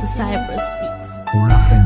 to Cyberspeed.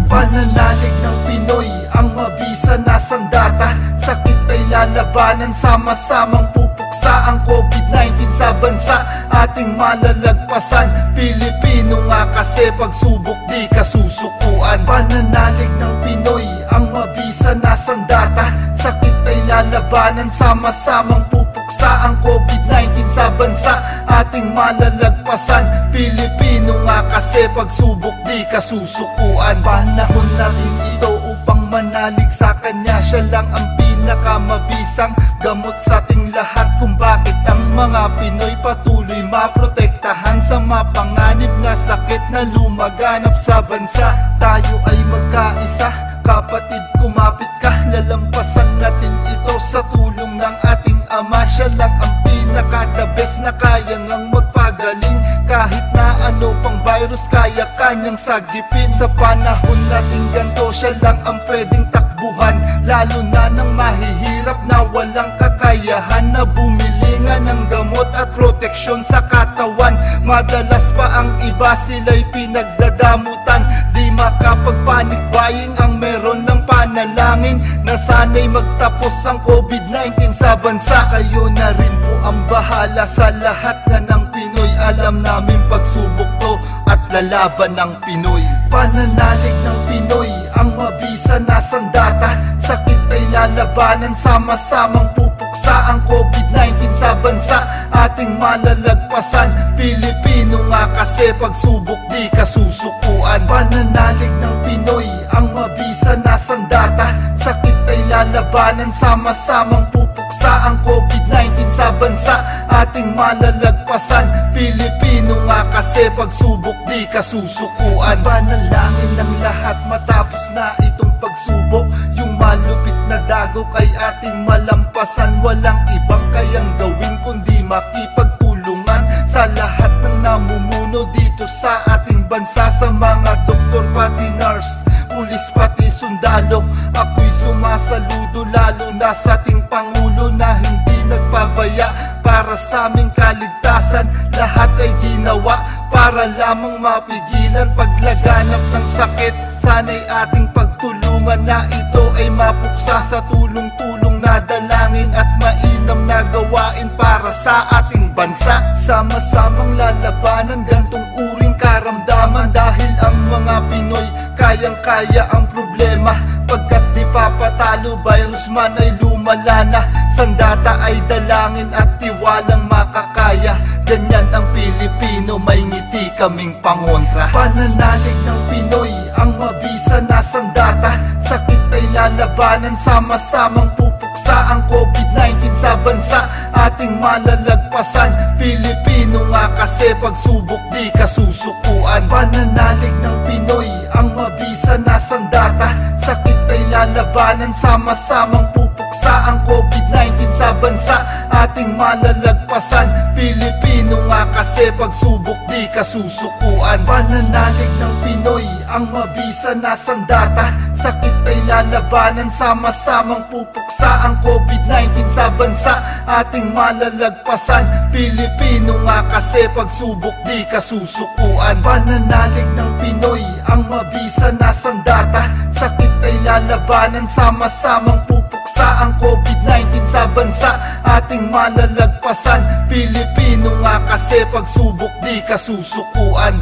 Pananalig ng Pinoy, ang mabisa na sandata. Sakit ay lalabanan, sama-samang pupuksa ang COVID-19 sa bansa. Ating malalagpasan, Pilipino nga kasi pagsubok di kasusukuan. Pananalig ng Pinoy, ang mabisa na sandata. Sakit ay lalabanan, sama-samang pupuksa ang COVID-19 sa bansa. Ating malalagpasan, Pilipino nga kasi pagsubok di kasusukuan. Panahon na rin ito upang manalig sa kanya. Siya lang ang pinakamabisang gamot sa ating lahat. Kung bakit ang mga Pinoy patuloy maprotektahan sa mapanganib na sakit na lumaganap sa bansa. Tayo ay magkaisa, kapatid kumapit ka. Lalampasan natin ito sa tulong ng ating Ama. Siya lang ang pinaka-the best na kaya ngang magpagaling. Kahit na ano pang virus, kaya kanyang sagipin. Sa panahon nating ganto, siya lang ang pwedeng takbuhan. Lalo na ng mahihirap na walang kakayahan, na bumilingan ng gamot at proteksyon sa katawan. Madalas pa ang iba, sila'y pinagdadamutan. Di makapagpanik buying ang meron ng panalangin, na sana'y magtapos ang COVID-19 sa bansa. Kayo na rin po ang bahala sa lahat nga ng Pinoy. Alam namin pagsubok to at lalaban ng Pinoy. Pananalig ng Pinoy, ang mabisa na sandata. Sakit ay lalabanan, sama-samang pupuksa ang COVID-19 sa bansa. Ating malalagpasan, Pilipino nga kasi pagsubok di kasusukuan. Pananalig ng Pinoy, ang mabisa na sandata. Sakit ay lalabanan, sama-samang pupuksa ang COVID-19 sa bansa. Ating malalagpasan, Pilipino nga kasi pagsubok di kasusukuan. Panalangin ng lahat matapos na itong pagsubok. Yung malupit na dagok ay ating malampasan. Walang ibang kayang gawin kundi makipagtulungan sa lahat ng namumuno dito sa ating bansa. Sa mga doktor pati nurse, pulis pati sundalo, ako'y sumasaludo lalo na sa ating Pangulo na hindi nagpabaya para sa aming kaligtasan. Lahat ay ginawa para lamang mapigilan paglaganap ng sakit. Sana'y ating pagtulungan na ito ay mapuksa sa tulong-tulong na dalangin at mainam na gawain para sa ating bansa. Sama-samang lalabanan gantong uring karamdaman, dahil ang mga Pinoy kayang-kaya ang problema. Pagkat di papatalo, virus man ay lumala na. Sandata ay dalangin at tiwalang makakaya. Ganyan ang Pilipino, may ngiti kaming pangontra. Pananalig ng Pinoy, ang mabisa na sandata. Sakit ay lalabanan, sama-samang pupuksa ang COVID-19 sa bansa. Ating malalagpasan, Pilipino nga kasi pagsubok di kasusukuan. Pananalig ng Pinoy, ang mabisa na sandata. Sakit ay lalabanan, sama-samang pupuksa ang COVID-19 sa bansa. Ating malalagpasan, Pilipino nga kasi pagsubok di kasusukuan. Pananalig ng Pinoy, ang mabisa na sandata. Sakit ay lalabanan, sama-samang pupuksa ang COVID-19 sa bansa. Ating malalagpasan, Pilipino nga kasi pagsubok di kasusukuan. Pananalig ng Pinoy, ang mabisa na sandata. Sakit ay lalabanan, sama-samang pupuksa ang COVID-19 sa bansa. Ating malalagpasan, Pilipino nga kasi pagsubok di kasusukuan.